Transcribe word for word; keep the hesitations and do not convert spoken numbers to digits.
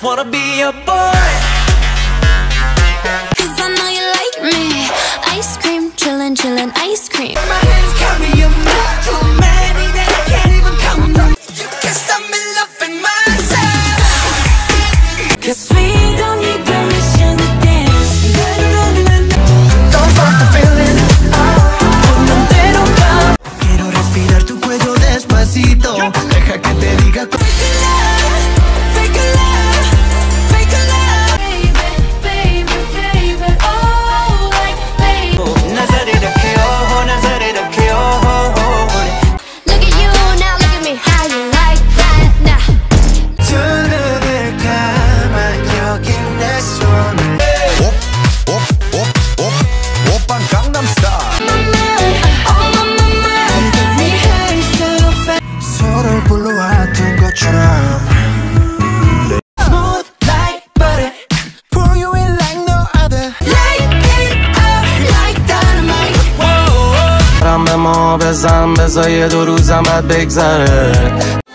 just wanna be a boy, 'cause I know you like me. Ice cream, chillin', chillin', ice cream. My hands count me a mile, too many that I can't even count them. You guess I'm in love with myself, 'cause we don't need permission to dance. Don't fuck the feeling. Puntero pa. Quiero respirar tu cuello despacito. Deja que te diga. بزن بذار یه دو روزم بگذره.